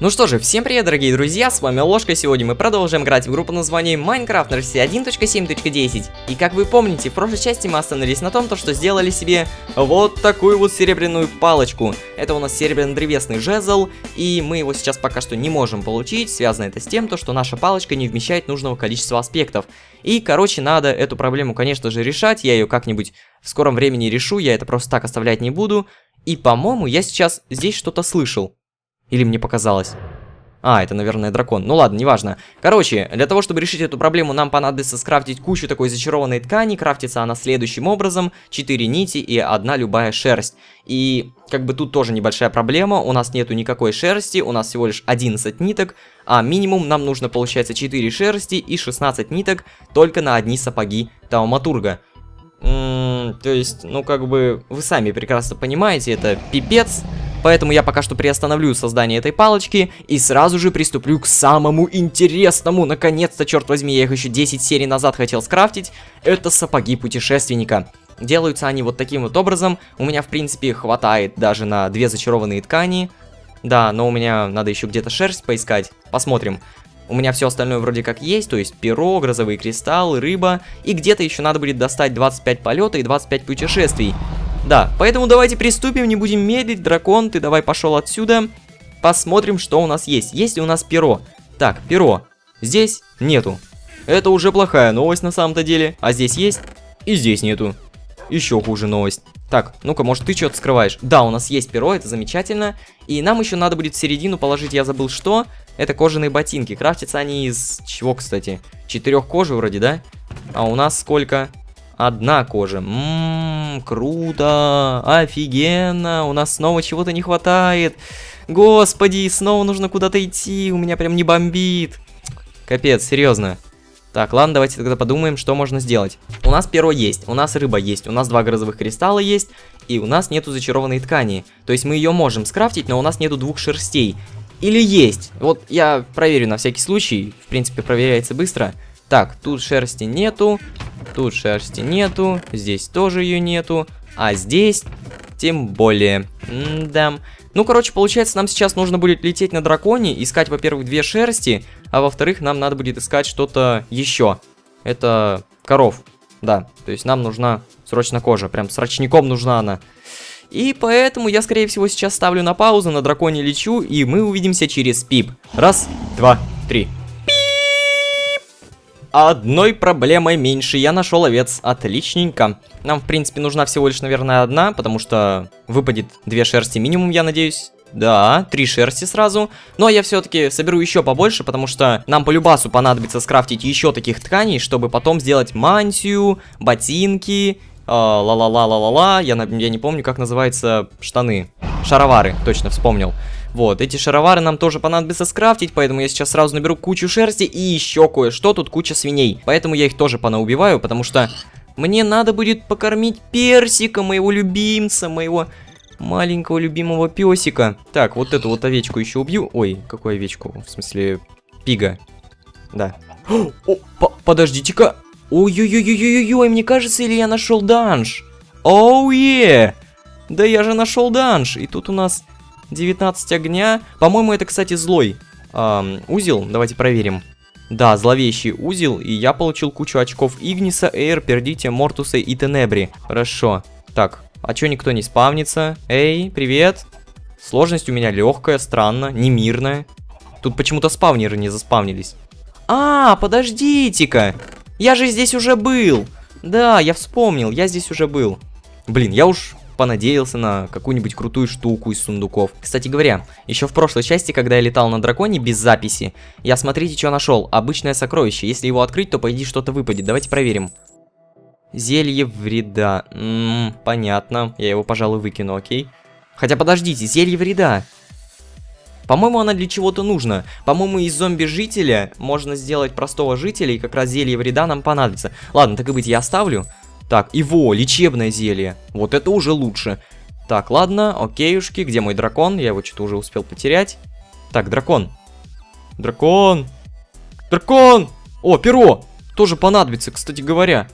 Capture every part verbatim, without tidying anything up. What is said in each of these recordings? Ну что же, всем привет, дорогие друзья, с вами Ложка, сегодня мы продолжим играть в игру под названием Minecraft эр си один точка семь точка десять. И как вы помните, в прошлой части мы остановились на том, что сделали себе вот такую вот серебряную палочку. Это у нас серебряно-древесный жезл, и мы его сейчас пока что не можем получить. Связано это с тем, что наша палочка не вмещает нужного количества аспектов. И, короче, надо эту проблему, конечно же, решать, я ее как-нибудь в скором времени решу, я это просто так оставлять не буду. И, по-моему, я сейчас здесь что-то слышал. Или мне показалось? А, это, наверное, дракон. Ну ладно, неважно. Короче, для того, чтобы решить эту проблему, нам понадобится скрафтить кучу такой зачарованной ткани. Крафтится она следующим образом. четыре нити и одна любая шерсть. И как бы тут тоже небольшая проблема. У нас нету никакой шерсти, у нас всего лишь одиннадцать ниток. А минимум нам нужно, получается, четыре шерсти и шестнадцать ниток только на одни сапоги Таумaturga. М-м, то есть, ну как бы, вы сами прекрасно понимаете, это пипец. Поэтому я пока что приостановлю создание этой палочки и сразу же приступлю к самому интересному. Наконец-то, черт возьми, я их еще десять серий назад хотел скрафтить. Это сапоги путешественника. Делаются они вот таким вот образом. У меня, в принципе, хватает даже на две зачарованные ткани. Да, но у меня надо еще где-то шерсть поискать. Посмотрим. У меня все остальное вроде как есть, то есть перо, грозовые кристаллы, рыба. И где-то еще надо будет достать двадцать пять полета и двадцать пять путешествий. Да, поэтому давайте приступим, не будем медлить. Дракон, ты давай пошел отсюда. Посмотрим, что у нас есть. Есть ли у нас перо? Так, перо. Здесь нету. Это уже плохая новость на самом-то деле. А здесь есть? И здесь нету. Еще хуже новость. Так, ну-ка, может, ты что-то скрываешь? Да, у нас есть перо, это замечательно. И нам еще надо будет в середину положить, я забыл что. Это кожаные ботинки. Крафтятся они из чего, кстати? Четырех кожи вроде, да? А у нас сколько? Одна кожа. Ммм, круто, офигенно, у нас снова чего-то не хватает. Господи, снова нужно куда-то идти, у меня прям не бомбит. Капец, серьезно. Так, ладно, давайте тогда подумаем, что можно сделать. У нас перо есть, у нас рыба есть, у нас два грозовых кристалла есть, и у нас нету зачарованной ткани. То есть мы ее можем скрафтить, но у нас нету двух шерстей. Или есть, вот я проверю на всякий случай, в принципе проверяется быстро. Так, тут шерсти нету, тут шерсти нету, здесь тоже ее нету, а здесь тем более. М-да. Ну, короче, получается, нам сейчас нужно будет лететь на драконе, искать, во-первых, две шерсти, а во-вторых, нам надо будет искать что-то еще. Это коров, да, то есть нам нужна срочно кожа, прям срочником нужна она. И поэтому я, скорее всего, сейчас ставлю на паузу, на драконе лечу, и мы увидимся через пип. Раз, два, три. Одной проблемой меньше, я нашел овец, отличненько. Нам, в принципе, нужна всего лишь, наверное, одна, потому что выпадет две шерсти минимум, я надеюсь. Да, три шерсти сразу. Но я все-таки соберу еще побольше, потому что нам по любасу понадобится скрафтить еще таких тканей, чтобы потом сделать мантию, ботинки, э, ла-ла-ла-ла-ла-ла, я, я не помню, как называются штаны. Шаровары, точно вспомнил. Вот, эти шаровары нам тоже понадобится скрафтить, поэтому я сейчас сразу наберу кучу шерсти и еще кое-что, тут куча свиней. Поэтому я их тоже понаубиваю, потому что мне надо будет покормить Персика, моего любимца, моего маленького любимого песика. Так, вот эту вот овечку еще убью. Ой, какую овечку? В смысле, пига. Да. О, по подождите-ка. Ой-ой-ой-ой-ой-ой, мне кажется, или я нашел данж? Оу, е! Да я же нашел данж, и тут у нас... девятнадцать огня. По-моему, это, кстати, злой эм, узел. Давайте проверим. Да, зловещий узел. И я получил кучу очков Игниса, Эйр, Пердите, Мортуса и Тенебри. Хорошо. Так, а чё никто не спавнится? Эй, привет. Сложность у меня легкая, странно, немирная. Тут почему-то спавнеры не заспавнились. А, подождите-ка. Я же здесь уже был. Да, я вспомнил, я здесь уже был. Блин, я уж... понадеялся на какую-нибудь крутую штуку из сундуков. Кстати говоря, еще в прошлой части, когда я летал на драконе без записи, я, смотрите, что нашел. Обычное сокровище. Если его открыть, то, по идее, что-то выпадет. Давайте проверим. Зелье вреда. Ммм, понятно. Я его, пожалуй, выкину, окей. Хотя, подождите, зелье вреда. По-моему, она для чего-то нужна. По-моему, из зомби-жителя можно сделать простого жителя, и как раз зелье вреда нам понадобится. Ладно, так и быть, я оставлю. Так, и во, лечебное зелье. Вот это уже лучше. Так, ладно, окейушки, где мой дракон? Я его что-то уже успел потерять. Так, дракон. Дракон. Дракон! О, перо! Тоже понадобится, кстати говоря.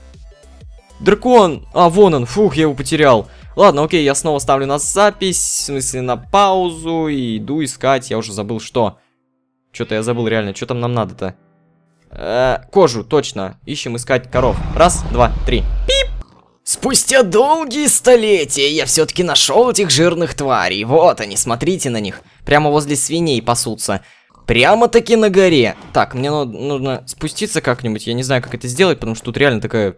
Дракон! А, вон он, фух, я его потерял. Ладно, окей, я снова ставлю на запись, в смысле на паузу, и иду искать, я уже забыл что. Что-то я забыл реально, что там нам надо-то? Э, кожу, точно, ищем искать коров. Раз, два, три. Пип! Спустя долгие столетия я все-таки нашел этих жирных тварей. Вот они, смотрите на них. Прямо возле свиней пасутся. Прямо-таки на горе. Так, мне нужно спуститься как-нибудь. Я не знаю, как это сделать, потому что тут реально такая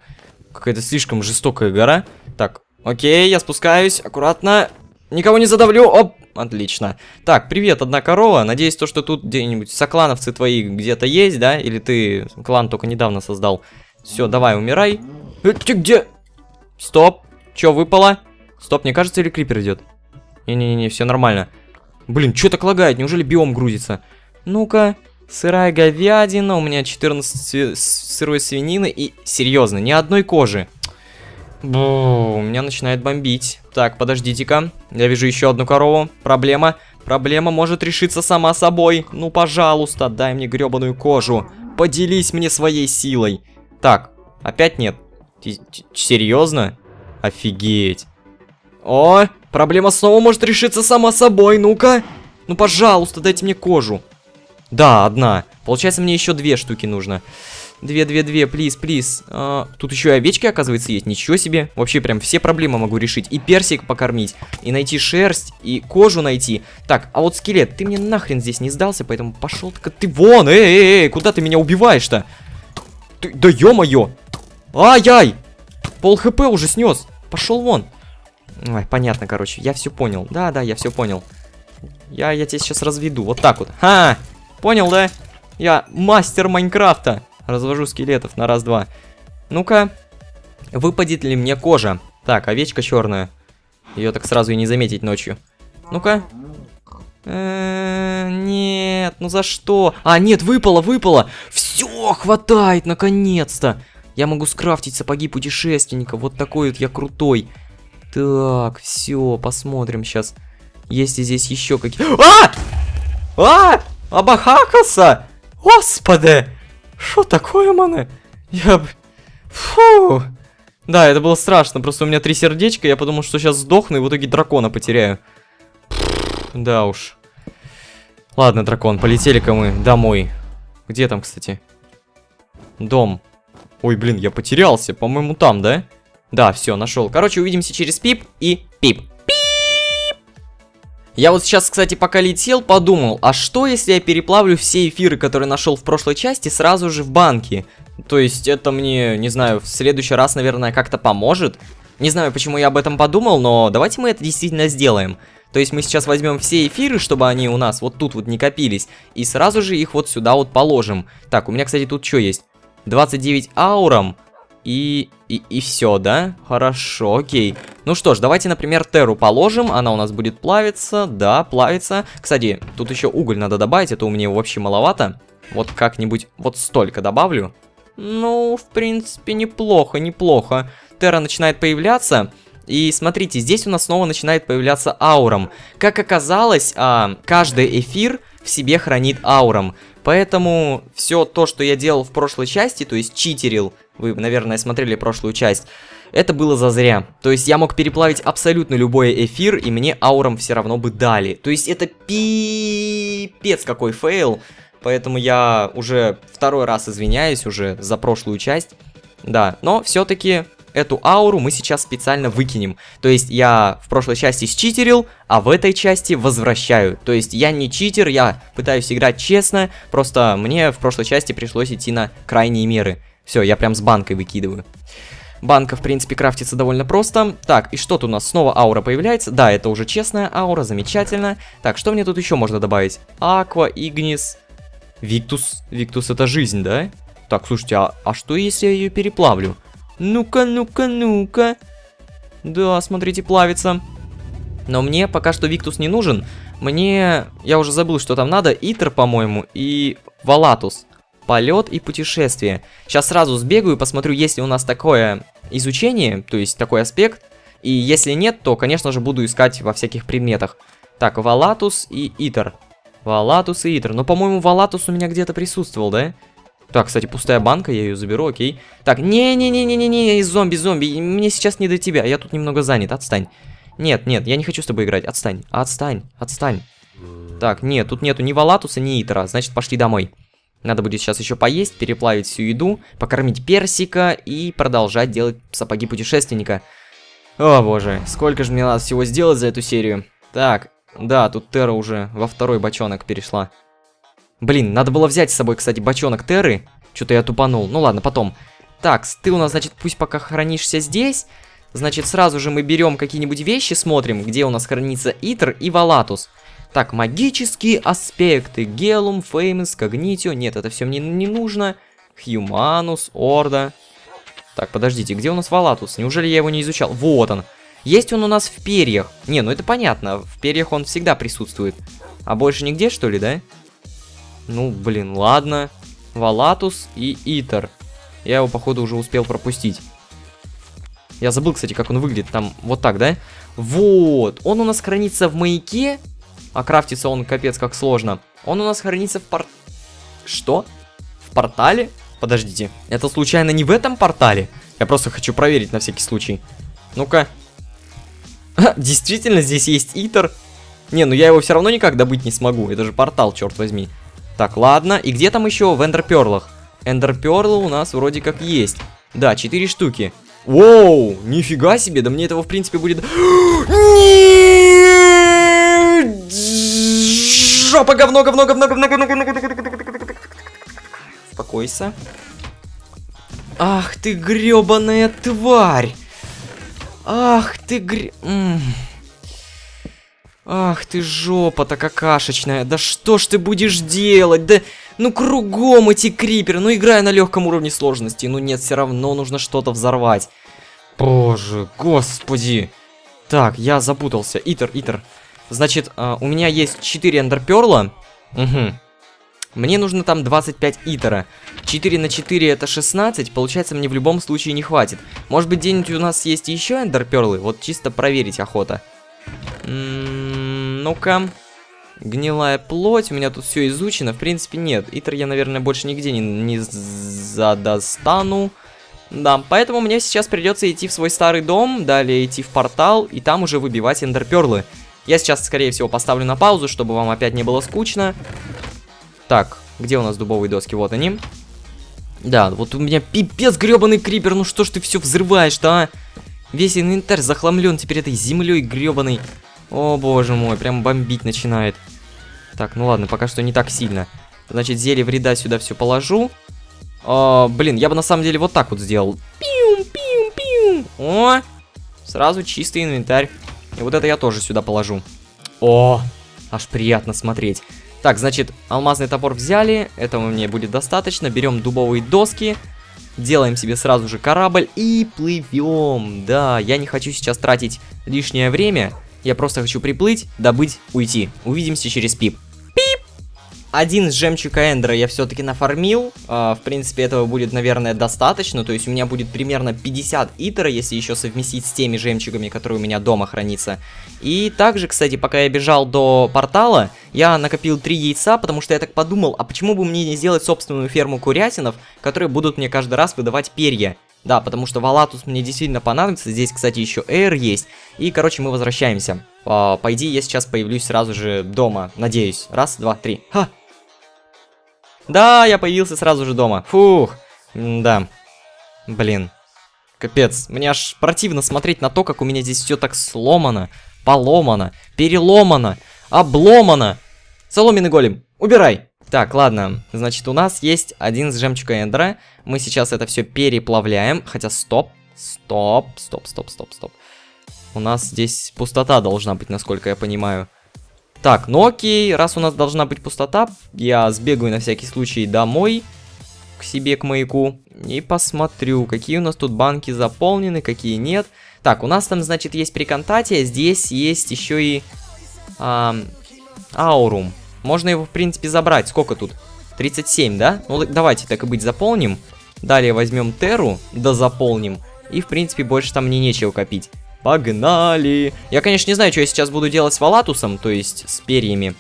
какая-то слишком жестокая гора. Так, окей, я спускаюсь. Аккуратно. Никого не задавлю. Оп, отлично. Так, привет, одна корова. Надеюсь, то, что тут где-нибудь соклановцы твои где-то есть, да? Или ты клан только недавно создал. Все, давай, умирай. Э, ты где... Стоп, чё выпало? Стоп, мне кажется, или крипер идет? Не-не-не, все нормально. Блин, чё так лагает, неужели биом грузится? Ну-ка, сырая говядина, у меня четырнадцать сырой свинины и, серьезно, ни одной кожи. Бу, у меня начинает бомбить. Так, подождите-ка, я вижу еще одну корову. Проблема, проблема может решиться сама собой. Ну, пожалуйста, дай мне гребаную кожу. Поделись мне своей силой. Так, опять нет. Серьезно? Офигеть. О, проблема снова может решиться сама собой, ну-ка. Ну, пожалуйста, дайте мне кожу. Да, одна. Получается, мне еще две штуки нужно. Две, две, две, плиз, плиз. А, тут еще и овечки, оказывается, есть. Ничего себе. Вообще, прям все проблемы могу решить. И персик покормить, и найти шерсть, и кожу найти. Так, а вот скелет, ты мне нахрен здесь не сдался, поэтому пошел-ка ты вон. Эй, эй, эй, куда ты меня убиваешь-то? Ты... Да ё-моё. Ай-яй! Пол хп уже снес. Пошел вон. Ой, понятно, короче. Я все понял. Да-да, я все понял. Я, я тебя сейчас разведу. Вот так вот. Ха! Понял, да? Я мастер Майнкрафта. Развожу скелетов на раз-два. Ну-ка. Выпадет ли мне кожа? Так, овечка черная. Ее так сразу и не заметить ночью. Ну-ка. Нет, ну за что? А, нет, выпало, выпало. Все, хватает, наконец-то. Я могу скрафтить сапоги путешественника. Вот такой вот я крутой. Так, все, посмотрим сейчас. Есть ли здесь еще какие... А! А! Абахакаса! Господи! Что такое, мане? Я... Фу! Да, это было страшно. Просто у меня три сердечка. Я подумал, что сейчас сдохну и в итоге дракона потеряю. Да уж. Ладно, дракон, полетели-ка мы домой. Где там, кстати? Дом. Ой, блин, я потерялся. По-моему, там, да? Да, все, нашел. Короче, увидимся через пип и пип. Пип! Я вот сейчас, кстати, пока летел, подумал, а что, если я переплавлю все эфиры, которые нашел в прошлой части, сразу же в банки? То есть это мне, не знаю, в следующий раз, наверное, как-то поможет. Не знаю, почему я об этом подумал, но давайте мы это действительно сделаем. То есть мы сейчас возьмем все эфиры, чтобы они у нас вот тут вот не копились, и сразу же их вот сюда вот положим. Так, у меня, кстати, тут что есть? двадцать девять аурум и, и, и все, да? Хорошо, окей. Ну что ж, давайте, например, Терру положим. Она у нас будет плавиться. Да, плавится. Кстати, тут еще уголь надо добавить. Это у меня вообще маловато. Вот как-нибудь вот столько добавлю. Ну, в принципе, неплохо, неплохо. Терра начинает появляться. И смотрите, здесь у нас снова начинает появляться аурум. Как оказалось, каждый эфир в себе хранит аурум. Поэтому все то, что я делал в прошлой части, то есть читерил, вы, наверное, смотрели прошлую часть, это было зазря. То есть я мог переплавить абсолютно любой эфир, и мне аурам все равно бы дали. То есть это пипец какой фейл, поэтому я уже второй раз извиняюсь уже за прошлую часть. Да, но все-таки эту ауру мы сейчас специально выкинем. То есть я в прошлой части считерил, а в этой части возвращаю. То есть я не читер, я пытаюсь играть честно, просто мне в прошлой части пришлось идти на крайние меры. Все, я прям с банкой выкидываю. Банка, в принципе, крафтится довольно просто. Так, и что-то у нас снова аура появляется. Да, это уже честная аура, замечательно. Так, что мне тут еще можно добавить? Аква, Игнис, Виктус. Виктус — это жизнь, да? Так, слушайте, а, а что, если я ее переплавлю? Ну-ка, ну-ка, ну-ка. Да, смотрите, плавится. Но мне пока что Виктус не нужен. Мне... Я уже забыл, что там надо. Итер, по-моему, и Валатус. Полет и путешествие. Сейчас сразу сбегаю и посмотрю, есть ли у нас такое изучение, то есть такой аспект. И если нет, то, конечно же, буду искать во всяких предметах. Так, Валатус и Итер. Валатус и Итер. Но, по-моему, Валатус у меня где-то присутствовал, да? Так, кстати, пустая банка, я ее заберу, окей. Так, не-не-не-не-не-не, зомби-зомби, мне сейчас не до тебя, я тут немного занят, отстань. Нет, нет, я не хочу с тобой играть, отстань, отстань, отстань. Так, нет, тут нету ни Валатуса, ни Итера, значит, пошли домой. Надо будет сейчас еще поесть, переплавить всю еду, покормить персика и продолжать делать сапоги путешественника. О боже, сколько же мне надо всего сделать за эту серию. Так, да, тут Терра уже во второй бочонок перешла. Блин, надо было взять с собой, кстати, бочонок Терры. Что-то я тупанул, ну ладно, потом. Так, ты у нас, значит, пусть пока хранишься здесь. Значит, сразу же мы берем какие-нибудь вещи, смотрим, где у нас хранится Итер и Валатус. Так, магические аспекты. Гелум, Феймос, Когнитио. Нет, это все мне не нужно. Хьюманус, Орда. Так, подождите, где у нас Валатус? Неужели я его не изучал? Вот он. Есть он у нас в перьях. Не, ну это понятно. В перьях он всегда присутствует. А больше нигде, что ли, да? Ну, блин, ладно. Валатус и Итер. Я его, походу, уже успел пропустить. Я забыл, кстати, как он выглядит. Там вот так, да? Вот. Он у нас хранится в маяке. А крафтится он капец как сложно. Он у нас хранится в порт... Что? В портале? Подождите, это случайно не в этом портале? Я просто хочу проверить на всякий случай. Ну-ка. А, действительно, здесь есть Итер. Не, ну я его все равно никак добыть не смогу. Это же портал, черт возьми. Так, ладно. И где там еще в эндерперлах? Эндерперлы у нас вроде как есть. Да, четыре штуки. Воу, нифига себе. Да мне этого в принципе будет... Жопа, говно, говно, говно, говно, говно, говно, говно, говно. Успокойся. Ах ты гребаная тварь. Ах ты гр... Ах ты жопа-то какашечная. Да что ж ты будешь делать? Да ну кругом эти криперы. Ну играю на легком уровне сложности. Ну нет, все равно нужно что-то взорвать. Боже, господи. Так, я запутался. Итер, Итер. Значит, у меня есть четыре эндерперла. Угу. Мне нужно там двадцать пять итера. четыре на четыре это шестнадцать. Получается, мне в любом случае не хватит. Может быть, где-нибудь у нас есть еще эндерперлы? Вот чисто проверить охота. Ну-ка. Гнилая плоть. У меня тут все изучено. В принципе, нет. Итер я, наверное, больше нигде не, не задостану. Да, поэтому мне сейчас придется идти в свой старый дом. Далее идти в портал. И там уже выбивать эндерперлы. Я сейчас, скорее всего, поставлю на паузу, чтобы вам опять не было скучно. Так, где у нас дубовые доски? Вот они. Да, вот у меня пипец гребаный крипер. Ну что ж ты все взрываешь-то, а? Весь инвентарь захламлен теперь этой землей гребаной. О, боже мой, прям бомбить начинает. Так, ну ладно, пока что не так сильно. Значит, зелье вреда сюда все положу. О, блин, я бы на самом деле вот так вот сделал. Пиум, пиум, пиум. О, сразу чистый инвентарь. И вот это я тоже сюда положу. О, аж приятно смотреть. Так, значит, алмазный топор взяли. Этого мне будет достаточно. Берем дубовые доски. Делаем себе сразу же корабль. И плывем. Да, я не хочу сейчас тратить лишнее время. Я просто хочу приплыть, добыть, уйти. Увидимся через пип. Пип! Один жемчуг эндера я все-таки нафармил. А, в принципе, этого будет, наверное, достаточно. То есть у меня будет примерно пятьдесят итера, если еще совместить с теми жемчугами, которые у меня дома хранится. И также, кстати, пока я бежал до портала, я накопил три яйца, потому что я так подумал, а почему бы мне не сделать собственную ферму курятинов, которые будут мне каждый раз выдавать перья. Да, потому что Валатус мне действительно понадобится. Здесь, кстати, еще Эйр есть. И, короче, мы возвращаемся. А, по идее, я сейчас появлюсь сразу же дома, надеюсь. Раз, два, три. Ха! Да, я появился сразу же дома. Фух. Да. Блин. Капец. Мне аж противно смотреть на то, как у меня здесь все так сломано, поломано, переломано, обломано. Соломенный голем, убирай. Так, ладно. Значит, у нас есть один с жемчуга эндера. Мы сейчас это все переплавляем. Хотя, стоп. Стоп. Стоп, стоп, стоп, стоп. У нас здесь пустота должна быть, насколько я понимаю. Так, ну окей, раз у нас должна быть пустота, я сбегаю на всякий случай домой, к себе, к маяку, и посмотрю, какие у нас тут банки заполнены, какие нет. Так, у нас там, значит, есть Приконтатье, здесь есть еще и а, Аурум. Можно его, в принципе, забрать. Сколько тут? тридцать семь, да? Ну, давайте так и быть заполним. Далее возьмем Терру, да заполним, и, в принципе, больше там мне нечего копить. Погнали! Я, конечно, не знаю, что я сейчас буду делать с Валатусом, то есть с перьями.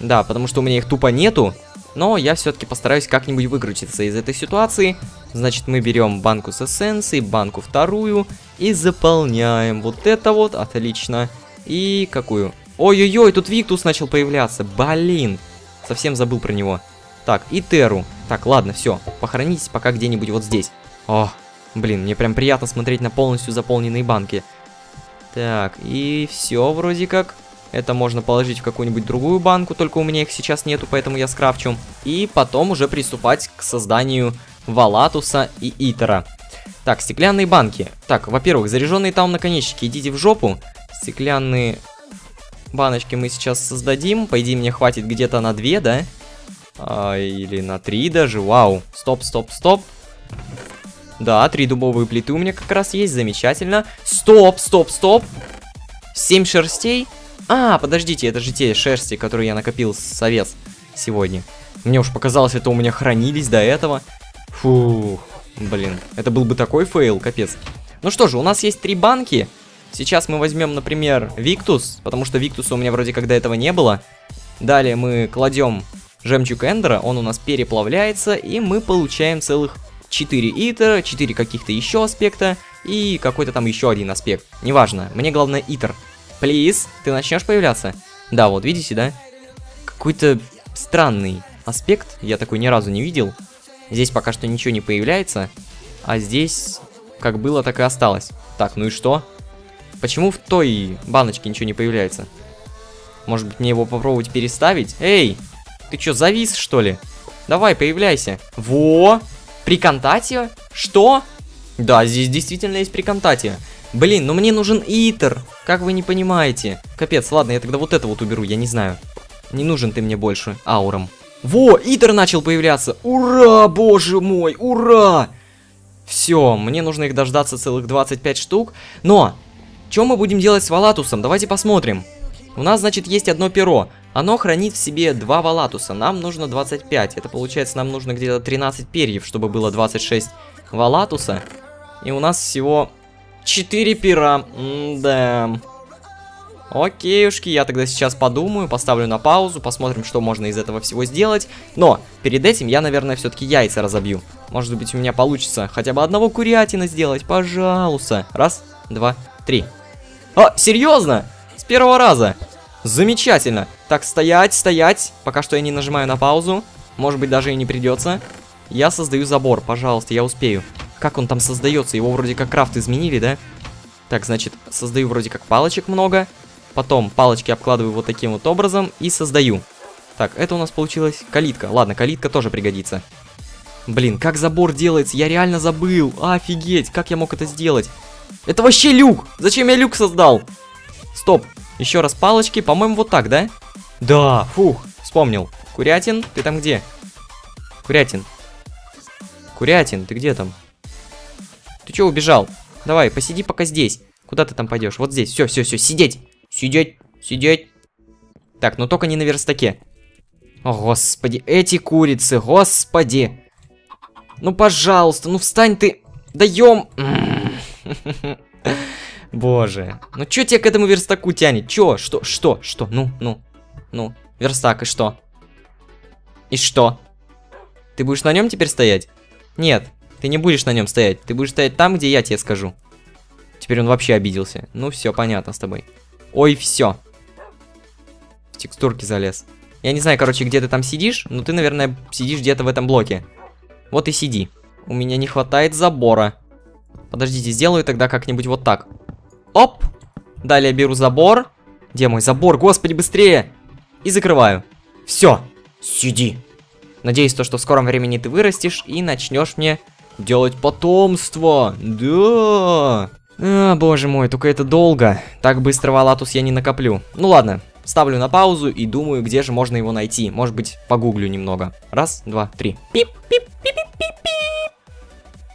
Да, потому что у меня их тупо нету. Но я все-таки постараюсь как-нибудь выкрутиться из этой ситуации. Значит, мы берем банку с эссенцией, банку вторую и заполняем вот это вот, отлично. И какую? Ой-ой-ой, тут Виктус начал появляться, блин, совсем забыл про него. Так, и Терру. Так, ладно, все, похоронитесь пока где-нибудь вот здесь. О, блин, мне прям приятно смотреть на полностью заполненные банки. Так, и все вроде как. Это можно положить в какую-нибудь другую банку, только у меня их сейчас нету, поэтому я скрафчу. И потом уже приступать к созданию Валатуса и Итера. Так, стеклянные банки. Так, во-первых, заряженные там наконечники, идите в жопу. Стеклянные баночки мы сейчас создадим. По идее, мне хватит где-то на две, да? А, или на три даже, вау. Стоп, стоп, стоп. Да, три дубовые плиты у меня как раз есть, замечательно. Стоп, стоп, стоп. Семь шерстей. А, подождите, это же те шерсти, которые я накопил с овец сегодня. Мне уж показалось, это у меня хранились до этого. Фух, блин, это был бы такой фейл, капец. Ну что же, у нас есть три банки. Сейчас мы возьмем, например, Виктус, потому что Виктуса у меня вроде как до этого не было. Далее мы кладем жемчуг Эндера, он у нас переплавляется, и мы получаем целых четыре Итера, четыре каких-то еще аспекта и какой-то там еще один аспект. Неважно, мне главное Итер. Плиз, ты начнешь появляться? Да, вот видите, да? Какой-то странный аспект, я такой ни разу не видел. Здесь пока что ничего не появляется, а здесь как было, так и осталось. Так, ну и что? Почему в той баночке ничего не появляется? Может быть, мне его попробовать переставить? Эй, ты что, завис, что ли? Давай, появляйся. Во! Приконтатье? Что? Да, здесь действительно есть Приконтатье. Блин, ну мне нужен Итер, как вы не понимаете. Капец, ладно, я тогда вот это вот уберу, я не знаю. Не нужен ты мне больше, Аурум. Во, Итер начал появляться. Ура, боже мой, ура! Все, мне нужно их дождаться целых двадцать пять штук. Но, что мы будем делать с Валатусом? Давайте посмотрим. У нас, значит, есть одно перо. Оно хранит в себе два Валатуса. Нам нужно двадцать пять. Это получается, нам нужно где-то тринадцать перьев, чтобы было двадцать шесть Валатуса. И у нас всего... четыре пера, да. Окейушки, я тогда сейчас подумаю, поставлю на паузу, посмотрим, что можно из этого всего сделать. Но перед этим я, наверное, все-таки яйца разобью. Может быть, у меня получится хотя бы одного курятина сделать, пожалуйста. Раз, два, три. А, серьезно? С первого раза. Замечательно. Так, стоять, стоять. Пока что я не нажимаю на паузу. Может быть, даже и не придется. Я создаю забор, пожалуйста, я успею. Как он там создается? Его вроде как крафт изменили, да? Так, значит, создаю вроде как палочек много. Потом палочки обкладываю вот таким вот образом и создаю. Так, это у нас получилась калитка. Ладно, калитка тоже пригодится. Блин, как забор делается? Я реально забыл. Офигеть, как я мог это сделать? Это вообще люк! Зачем я люк создал? Стоп, еще раз палочки. По-моему, вот так, да? Да, фух, вспомнил. Курятин, ты там где? Курятин. Курятин, ты где там? Ты чё убежал? Давай, посиди пока здесь. Куда ты там пойдешь? Вот здесь. Все, все, все, сидеть. Сидеть, сидеть. Так, но только не на верстаке. О, господи, эти курицы, господи. Ну, пожалуйста, ну встань ты. Даем. Боже. Ну, чё тебя к этому верстаку тянет? Чё? Что? Что? Что? Ну, ну, ну. Верстак, и что? И что? Ты будешь на нем теперь стоять? Нет. Ты не будешь на нем стоять, ты будешь стоять там, где я тебе скажу. Теперь он вообще обиделся. Ну все, понятно с тобой. Ой, все. В текстурки залез. Я не знаю, короче, где ты там сидишь, но ты, наверное, сидишь где-то в этом блоке. Вот и сиди. У меня не хватает забора. Подождите, сделаю тогда как-нибудь вот так. Оп! Далее беру забор. Где мой забор? Господи, быстрее! И закрываю. Все. Сиди. Надеюсь, то, что в скором времени ты вырастешь и начнешь мне... делать потомство, да. А, боже мой, только это долго. Так быстро Валатус я не накоплю. Ну ладно, ставлю на паузу и думаю, где же можно его найти. Может быть, погуглю немного. Раз, два, три. Пип, пип, пип, пип, пип.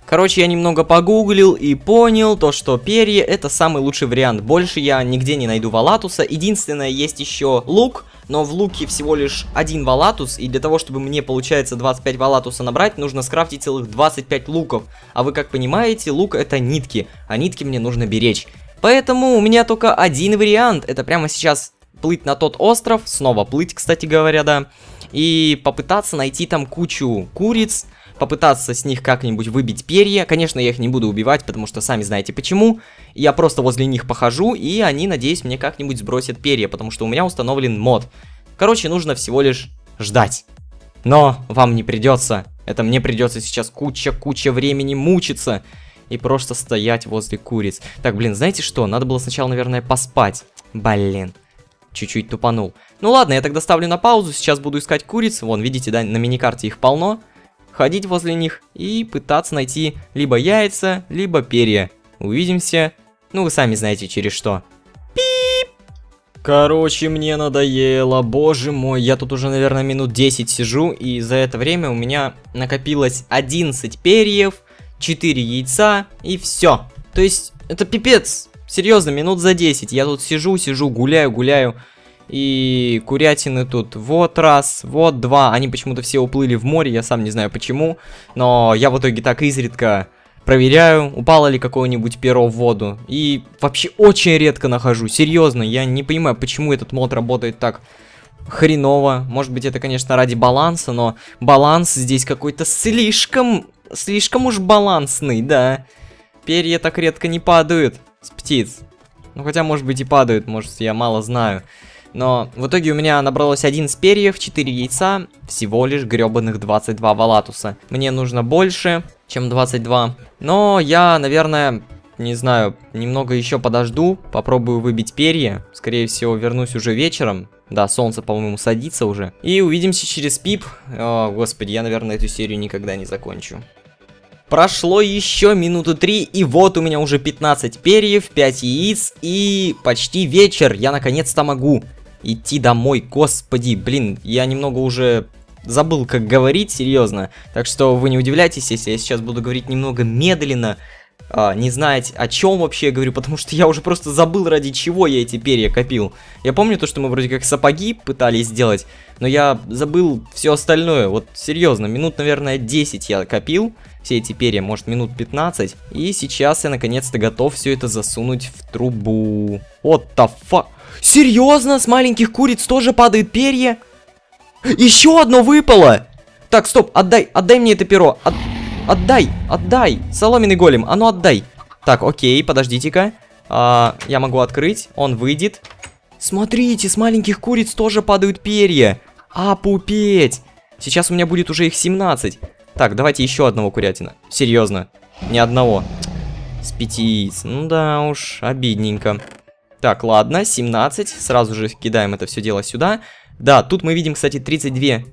Короче, я немного погуглил и понял то, что перья это самый лучший вариант. Больше я нигде не найду Валатуса. Единственное, есть еще лук. Но в луке всего лишь один Валатус, и для того, чтобы мне, получается, двадцать пять Валатуса набрать, нужно скрафтить целых двадцать пять луков. А вы как понимаете, лук это нитки, а нитки мне нужно беречь. Поэтому у меня только один вариант, это прямо сейчас плыть на тот остров, снова плыть, кстати говоря, да, и попытаться найти там кучу куриц, попытаться с них как-нибудь выбить перья. Конечно, я их не буду убивать, потому что сами знаете почему. Я просто возле них похожу, и они, надеюсь, мне как-нибудь сбросят перья, потому что у меня установлен мод. Короче, нужно всего лишь ждать. Но вам не придется. Это мне придется сейчас куча-куча времени мучиться и просто стоять возле куриц. Так, блин, знаете что? Надо было сначала, наверное, поспать. Блин, чуть-чуть тупанул. Ну ладно, я тогда ставлю на паузу, сейчас буду искать куриц. Вон, видите, да, на миникарте их полно. Ходить возле них и пытаться найти либо яйца, либо перья. Увидимся. Ну, вы сами знаете, через что. Пип! Короче, мне надоело, боже мой. Я тут уже, наверное, минут десять сижу, и за это время у меня накопилось одиннадцать перьев, четыре яйца, и все. То есть, это пипец. Серьезно, минут за десять. Я тут сижу, сижу, гуляю, гуляю. И курятины тут вот раз, вот два. Они почему-то все уплыли в море, я сам не знаю почему. Но я в итоге так изредка проверяю, упало ли какое-нибудь перо в воду. И вообще очень редко нахожу, серьезно. Я не понимаю, почему этот мод работает так хреново. Может быть, это, конечно, ради баланса, но баланс здесь какой-то слишком, слишком уж балансный, да. Перья так редко не падают с птиц. Ну, хотя, может быть, и падают, может, я мало знаю. Но в итоге у меня набралось одиннадцать перьев, четыре яйца, всего лишь гребаных двадцать два валатуса. Мне нужно больше, чем двадцать два. Но я, наверное, не знаю, немного еще подожду, попробую выбить перья. Скорее всего, вернусь уже вечером. Да, солнце, по-моему, садится уже. И увидимся через пип. О, господи, я, наверное, эту серию никогда не закончу. Прошло еще минуты три, и вот у меня уже пятнадцать перьев, пять яиц, и почти вечер. Я наконец-то могу идти домой, господи, блин, я немного уже забыл, как говорить, серьезно. Так что вы не удивляйтесь, если я сейчас буду говорить немного медленно, а, не знаете, о чем вообще я говорю, потому что я уже просто забыл, ради чего я эти перья копил. Я помню то, что мы вроде как сапоги пытались сделать, но я забыл все остальное. Вот серьезно, минут, наверное, десять я копил все эти перья, может, минут пятнадцать. И сейчас я наконец-то готов все это засунуть в трубу. What the fuck? Серьезно, с маленьких куриц тоже падают перья? Еще одно выпало! Так, стоп, отдай, отдай мне это перо. От... Отдай, отдай, соломенный голем, а ну отдай. Так, окей, подождите-ка. А, я могу открыть, он выйдет. Смотрите, с маленьких куриц тоже падают перья. А, пупеть. Сейчас у меня будет уже их семнадцать. Так, давайте еще одного курятина. Серьезно, ни одного. С пяти, ну да уж, обидненько. Так, ладно, семнадцать, сразу же кидаем это все дело сюда. Да, тут мы видим, кстати, тридцать два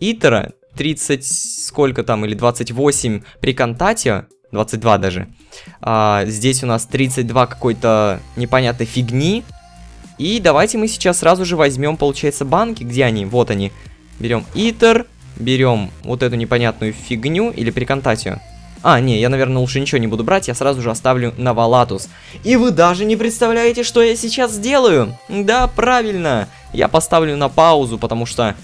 итера. тридцать, сколько там, или двадцать восемь Приконтатье, двадцать два даже. А, здесь у нас тридцать два какой-то непонятной фигни. И давайте мы сейчас сразу же возьмем, получается, банки. Где они? Вот они. Берем Итер, берем вот эту непонятную фигню или Приконтатье. А, не, я, наверное, лучше ничего не буду брать, я сразу же оставлю на Валатус. И вы даже не представляете, что я сейчас сделаю. Да, правильно. Я поставлю на паузу, потому что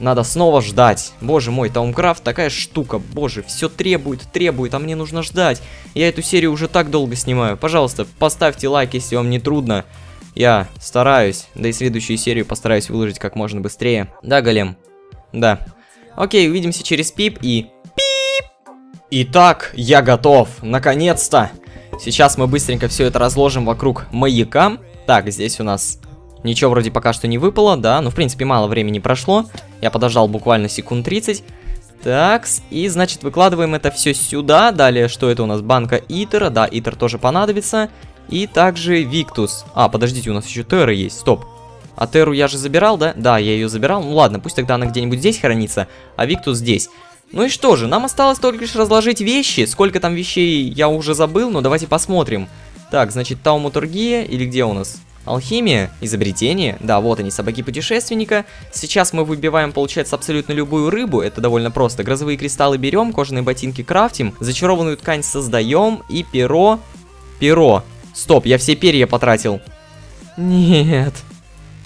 надо снова ждать. Боже мой, Таумкрафт такая штука. Боже, все требует, требует, а мне нужно ждать. Я эту серию уже так долго снимаю. Пожалуйста, поставьте лайк, если вам не трудно. Я стараюсь. Да и следующую серию постараюсь выложить как можно быстрее. Да, голем? Да. Окей, увидимся через пип и... Пип! Итак, я готов. Наконец-то. Сейчас мы быстренько все это разложим вокруг маяка. Так, здесь у нас... Ничего вроде пока что не выпало, да, ну в принципе мало времени прошло. Я подождал буквально секунд тридцать. Так, и значит выкладываем это все сюда. Далее, что это у нас? Банка Итера, да, Итер тоже понадобится. И также Виктус. А, подождите, у нас еще Терра есть, стоп. А Терру я же забирал, да? Да, я ее забирал, ну ладно, пусть тогда она где-нибудь здесь хранится, а Виктус здесь. Ну и что же, нам осталось только лишь разложить вещи. Сколько там вещей я уже забыл, но давайте посмотрим. Так, значит, Таумaturgia, или где у нас? Алхимия, изобретение, да, вот они, собаки путешественника. Сейчас мы выбиваем, получается, абсолютно любую рыбу, это довольно просто. Грозовые кристаллы берем, кожаные ботинки крафтим, зачарованную ткань создаем и перо, перо. Стоп, я все перья потратил. Нет,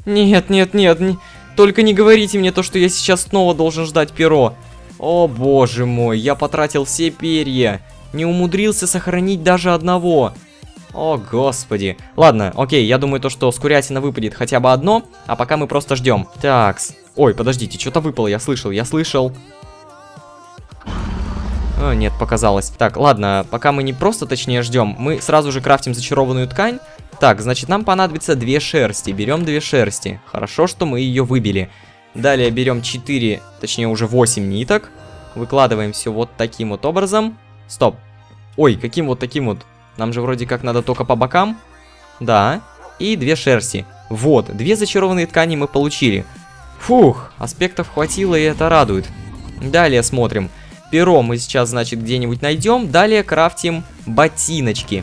нет, нет, нет, не... только не говорите мне то, что я сейчас снова должен ждать перо. О боже мой, я потратил все перья, не умудрился сохранить даже одного. О, господи. Ладно, окей, я думаю то, что с курятина выпадет хотя бы одно, а пока мы просто ждем. Такс. Ой, подождите, что-то выпало, я слышал, я слышал. О, нет, показалось. Так, ладно, пока мы не просто, точнее, ждем, мы сразу же крафтим зачарованную ткань. Так, значит, нам понадобится две шерсти. Берем две шерсти. Хорошо, что мы ее выбили. Далее берем четыре, точнее, уже восемь ниток. Выкладываем все вот таким вот образом. Стоп. Ой, каким вот таким вот? Нам же вроде как надо только по бокам. Да. И две шерсти. Вот, две зачарованные ткани мы получили. Фух, аспектов хватило, и это радует. Далее смотрим. Перо мы сейчас, значит, где-нибудь найдем. Далее крафтим ботиночки.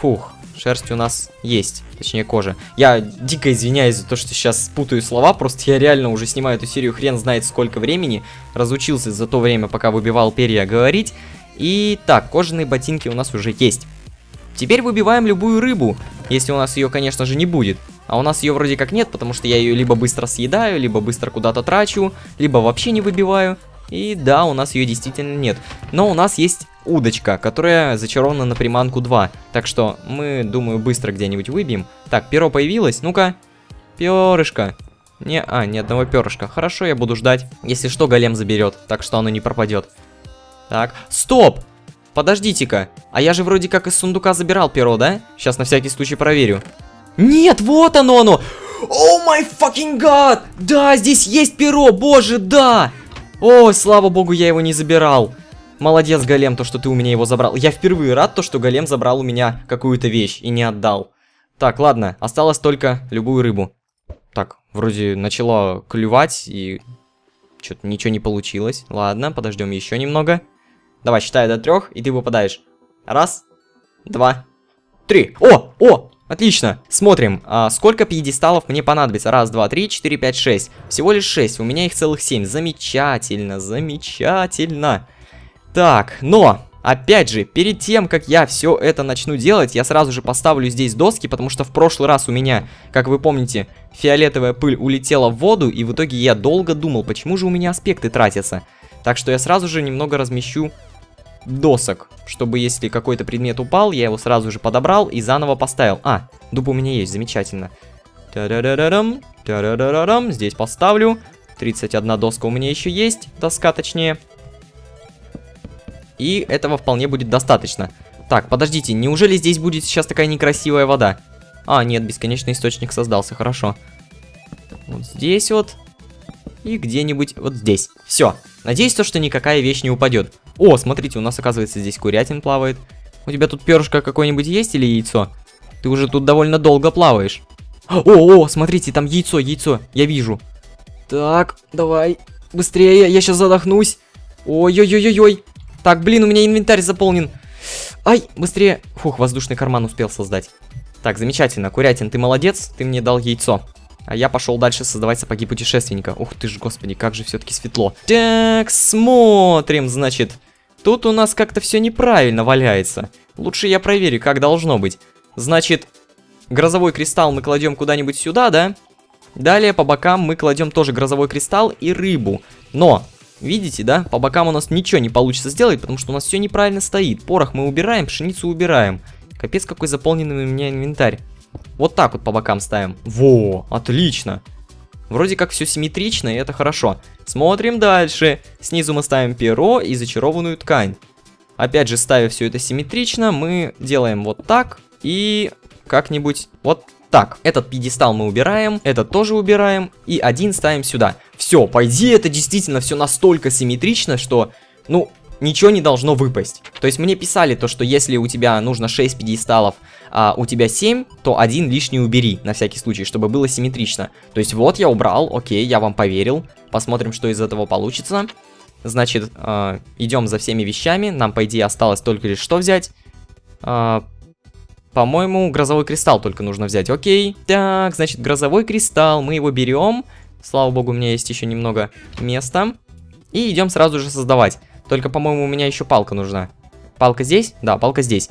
Фух, шерсть у нас есть. Точнее, кожа. Я дико извиняюсь за то, что сейчас путаю слова. Просто я реально уже снимаю эту серию хрен знает сколько времени. Разучился за то время, пока выбивал перья, говорить. И так, кожаные ботинки у нас уже есть. Теперь выбиваем любую рыбу. Если у нас ее, конечно же, не будет. А у нас ее вроде как нет, потому что я ее либо быстро съедаю, либо быстро куда-то трачу, либо вообще не выбиваю. И да, у нас ее действительно нет. Но у нас есть удочка, которая зачарована на приманку два. Так что мы, думаю, быстро где-нибудь выбьем. Так, перо появилось. Ну-ка. Перышко. Не, а, ни одного перышка. Хорошо, я буду ждать. Если что, голем заберет, так что оно не пропадет. Так, стоп! Подождите-ка. А я же вроде как из сундука забирал перо, да? Сейчас на всякий случай проверю. Нет, вот оно оно! О май факинг гад! Да, здесь есть перо, боже, да! О, слава богу, я его не забирал. Молодец, голем, то, что ты у меня его забрал. Я впервые рад, то, что голем забрал у меня какую-то вещь и не отдал. Так, ладно, осталось только любую рыбу. Так, вроде начала клювать и... что-то ничего не получилось. Ладно, подождем еще немного. Давай, считай до трех, и ты выпадаешь. Раз, два, три. О, о! Отлично, смотрим, а сколько пьедесталов мне понадобится. Раз, два, три, четыре, пять, шесть. Всего лишь шесть, у меня их целых семь. Замечательно, замечательно. Так, но, опять же, перед тем, как я все это начну делать, я сразу же поставлю здесь доски, потому что в прошлый раз у меня, как вы помните, фиолетовая пыль улетела в воду, и в итоге я долго думал, почему же у меня аспекты тратятся. Так что я сразу же немного размещу досок, чтобы если какой-то предмет упал, я его сразу же подобрал и заново поставил. А, дуб у меня есть, замечательно. Та-да-да-да-дам, та-да-да-да-дам, здесь поставлю. тридцать одна доска у меня еще есть, доска точнее. И этого вполне будет достаточно. Так, подождите, неужели здесь будет сейчас такая некрасивая вода? А, нет, бесконечный источник создался, хорошо. Вот здесь вот. И где-нибудь вот здесь. Все. Надеюсь, то, что никакая вещь не упадет. О, смотрите, у нас, оказывается, здесь курятин плавает. У тебя тут перышко какое-нибудь есть или яйцо? Ты уже тут довольно долго плаваешь. О, о, смотрите, там яйцо, яйцо. Я вижу. Так, давай. Быстрее, я сейчас задохнусь. Ой-ой-ой-ой-ой. Так, блин, у меня инвентарь заполнен. Ай, быстрее. Фух, воздушный карман успел создать. Так, замечательно. Курятин, ты молодец, ты мне дал яйцо. А я пошел дальше создавать сапоги путешественника. Ух ты ж, господи, как же все-таки светло. Так, смотрим, значит. Тут у нас как-то все неправильно валяется. Лучше я проверю, как должно быть. Значит, грозовой кристалл мы кладем куда-нибудь сюда, да? Далее по бокам мы кладем тоже грозовой кристалл и рыбу. Но, видите, да, по бокам у нас ничего не получится сделать, потому что у нас все неправильно стоит. Порох мы убираем, пшеницу убираем. Капец, какой заполненный у меня инвентарь. Вот так вот по бокам ставим. Во, отлично. Вроде как все симметрично, и это хорошо. Смотрим дальше. Снизу мы ставим перо и зачарованную ткань. Опять же, ставя все это симметрично, мы делаем вот так и как-нибудь вот так. Этот пьедестал мы убираем, этот тоже убираем, и один ставим сюда. Все, по идее, это действительно все настолько симметрично, что, ну... ничего не должно выпасть. То есть мне писали то, что если у тебя нужно шесть пьедесталов, а у тебя семь, то один лишний убери, на всякий случай, чтобы было симметрично. То есть вот я убрал, окей, я вам поверил. Посмотрим, что из этого получится. Значит, э, идем за всеми вещами. Нам, по идее, осталось только лишь что взять. Э, по-моему, грозовой кристалл только нужно взять, окей. Так, значит, грозовой кристалл, мы его берем. Слава богу, у меня есть еще немного места. И идем сразу же создавать. Только, по-моему, у меня еще палка нужна. Палка здесь? Да, палка здесь.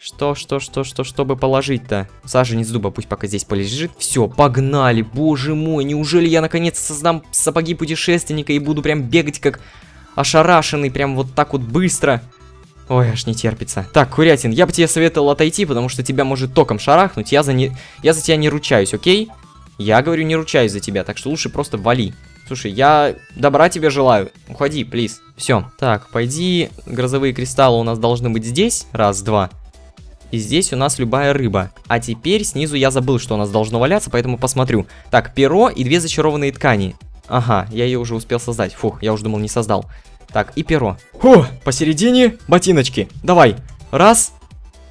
Что, что, что, что, чтобы положить-то? Саженец дуба пусть пока здесь полежит. Все, погнали, боже мой, неужели я наконец создам сапоги путешественника и буду прям бегать как ошарашенный, прям вот так вот быстро? Ой, аж не терпится. Так, Курятин, я бы тебе советовал отойти, потому что тебя может током шарахнуть. Я за, не... я за тебя не ручаюсь, окей? Я говорю, не ручаюсь за тебя, так что лучше просто вали. Слушай, я добра тебе желаю. Уходи, плиз. Все. Так, пойди. Грозовые кристаллы у нас должны быть здесь. Раз, два. И здесь у нас любая рыба. А теперь снизу я забыл, что у нас должно валяться, поэтому посмотрю. Так, перо и две зачарованные ткани. Ага, я ее уже успел создать. Фух, я уже думал, не создал. Так, и перо. Фу, посередине ботиночки. Давай. Раз,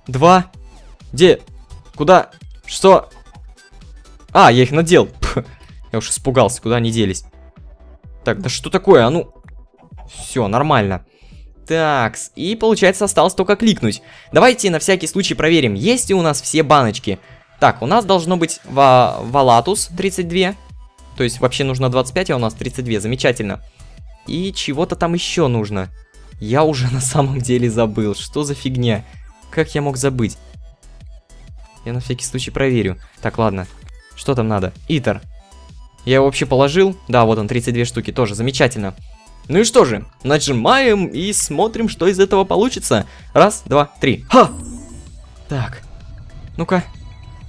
два. Где? Куда? Что? А, я их надел. Пх, я уж испугался, куда они делись. Так, да что такое? А ну... Все, нормально. Такс, и получается осталось только кликнуть. Давайте на всякий случай проверим, есть ли у нас все баночки. Так, у нас должно быть ва Валатус тридцать два. То есть вообще нужно двадцать пять, а у нас тридцать два, замечательно. И чего-то там еще нужно. Я уже на самом деле забыл, что за фигня. Как я мог забыть? Я на всякий случай проверю. Так, ладно. Что там надо? Итер. Я его вообще положил? Да, вот он, тридцать две штуки, тоже замечательно. Ну и что же, нажимаем и смотрим, что из этого получится. Раз, два, три. Ха! Так. Ну-ка.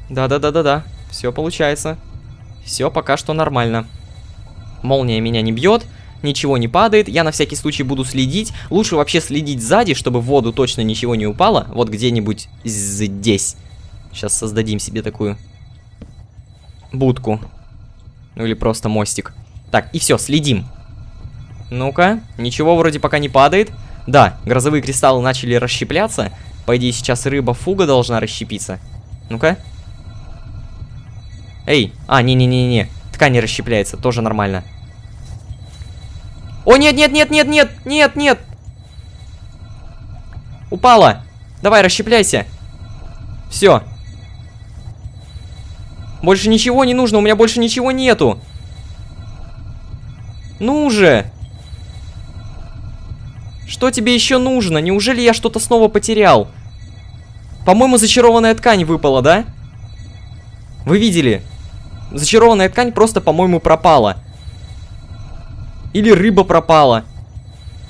Да-да-да-да-да. Все получается. Все пока что нормально. Молния меня не бьет, ничего не падает. Я на всякий случай буду следить. Лучше вообще следить сзади, чтобы в воду точно ничего не упало. Вот где-нибудь здесь. Сейчас создадим себе такую будку. Ну или просто мостик. Так, и все, следим. Ну-ка, ничего вроде пока не падает. Да, грозовые кристаллы начали расщепляться. По идее, сейчас рыба-фуга должна расщепиться. Ну-ка. Эй, а, не-не-не-не, ткань не расщепляется, тоже нормально. О, нет-нет-нет-нет-нет, нет-нет. Упала. Давай, расщепляйся. Все. Больше ничего не нужно, у меня больше ничего нету. Ну же. Что тебе еще нужно? Неужели я что-то снова потерял? По-моему, зачарованная ткань выпала, да? Вы видели? Зачарованная ткань просто, по-моему, пропала. Или рыба пропала.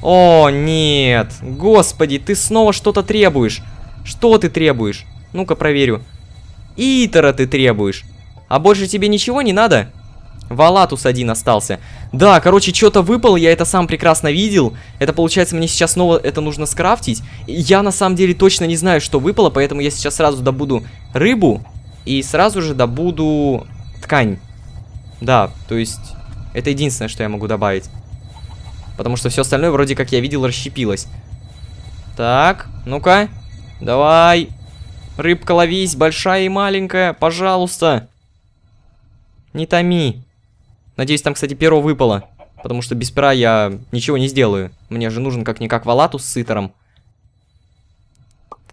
О, нет. Господи, ты снова что-то требуешь. Что ты требуешь? Ну-ка, проверю. Итера ты требуешь. А больше тебе ничего не надо? Валатус один остался. Да, короче, что-то выпало, я это сам прекрасно видел. Это получается, мне сейчас снова это нужно скрафтить. Я на самом деле точно не знаю, что выпало, поэтому я сейчас сразу добуду рыбу и сразу же добуду ткань. Да, то есть это единственное, что я могу добавить. Потому что все остальное, вроде как я видел, расщепилось. Так, ну-ка, давай. Рыбка, ловись, большая и маленькая, пожалуйста. Не томи. Надеюсь, там, кстати, перо выпало. Потому что без пера я ничего не сделаю. Мне же нужен как-никак Валатус с Итером.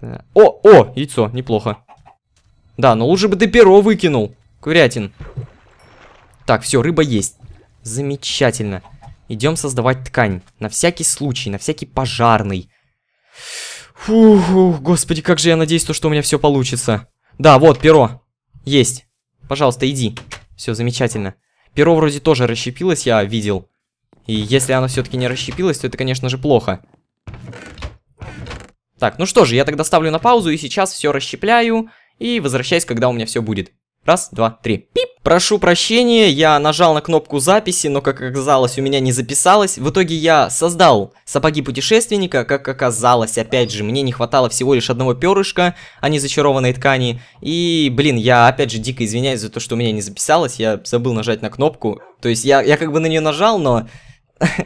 Так. О, о, яйцо, неплохо. Да, но лучше бы ты перо выкинул. Курятин. Так, все, рыба есть. Замечательно. Идем создавать ткань. На всякий случай, на всякий пожарный. Фух, господи, как же я надеюсь, то, что у меня все получится. Да, вот, перо. Есть. Пожалуйста, иди. Все, замечательно. Перо вроде тоже расщепилось, я видел. И если оно все-таки не расщепилось, то это, конечно же, плохо. Так, ну что же, я тогда ставлю на паузу и сейчас все расщепляю. И возвращаюсь, когда у меня все будет. Раз, два, три. Пип! Прошу прощения, я нажал на кнопку записи, но, как оказалось, у меня не записалось. В итоге я создал сапоги путешественника, как оказалось, опять же, мне не хватало всего лишь одного перышка, а не зачарованной ткани. И, блин, я опять же дико извиняюсь за то, что у меня не записалось, я забыл нажать на кнопку. То есть я, я как бы на нее нажал, но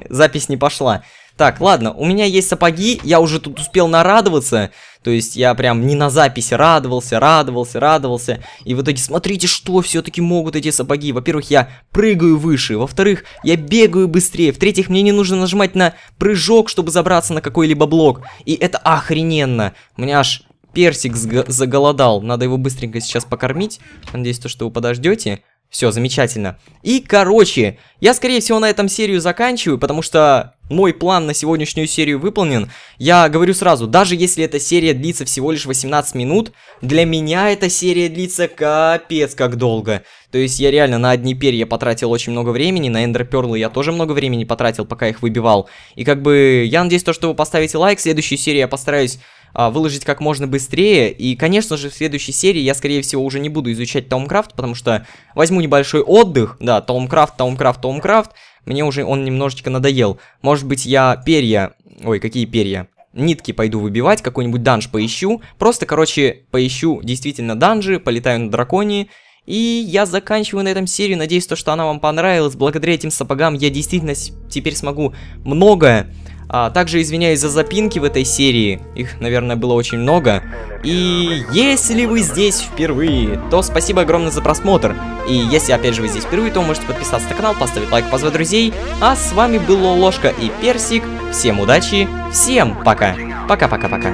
запись не пошла. Так, ладно, у меня есть сапоги, я уже тут успел нарадоваться, то есть я прям не на записи радовался, радовался, радовался, и в итоге смотрите, что все-таки могут эти сапоги. Во-первых, я прыгаю выше, во-вторых, я бегаю быстрее, в-третьих, мне не нужно нажимать на прыжок, чтобы забраться на какой-либо блок, и это охрененно, у меня аж персик заголодал, надо его быстренько сейчас покормить, надеюсь, то, что вы подождете. Все, замечательно. И, короче, я, скорее всего, на этом серию заканчиваю, потому что мой план на сегодняшнюю серию выполнен. Я говорю сразу, даже если эта серия длится всего лишь восемнадцать минут, для меня эта серия длится капец как долго. То есть я реально на одни перья потратил очень много времени, на эндерперлы я тоже много времени потратил, пока их выбивал. И как бы я надеюсь, то, что вы поставите лайк, следующую серию я постараюсь а, выложить как можно быстрее. И, конечно же, в следующей серии я, скорее всего, уже не буду изучать Таумкрафт, потому что возьму небольшой отдых. Да, Таумкрафт, Таумкрафт, Таумкрафт. Мне уже он немножечко надоел. Может быть, я перья... Ой, какие перья? Нитки пойду выбивать, какой-нибудь данж поищу. Просто, короче, поищу действительно данжи, полетаю на драконе. И я заканчиваю на этом серию, надеюсь, то, что она вам понравилась. Благодаря этим сапогам я действительно теперь смогу многое. А, также извиняюсь за запинки в этой серии, их, наверное, было очень много. И если вы здесь впервые, то спасибо огромное за просмотр. И если, опять же, вы здесь впервые, то можете подписаться на канал, поставить лайк, позвать друзей. А с вами была Ложка и Персик. Всем удачи, всем пока. Пока-пока-пока.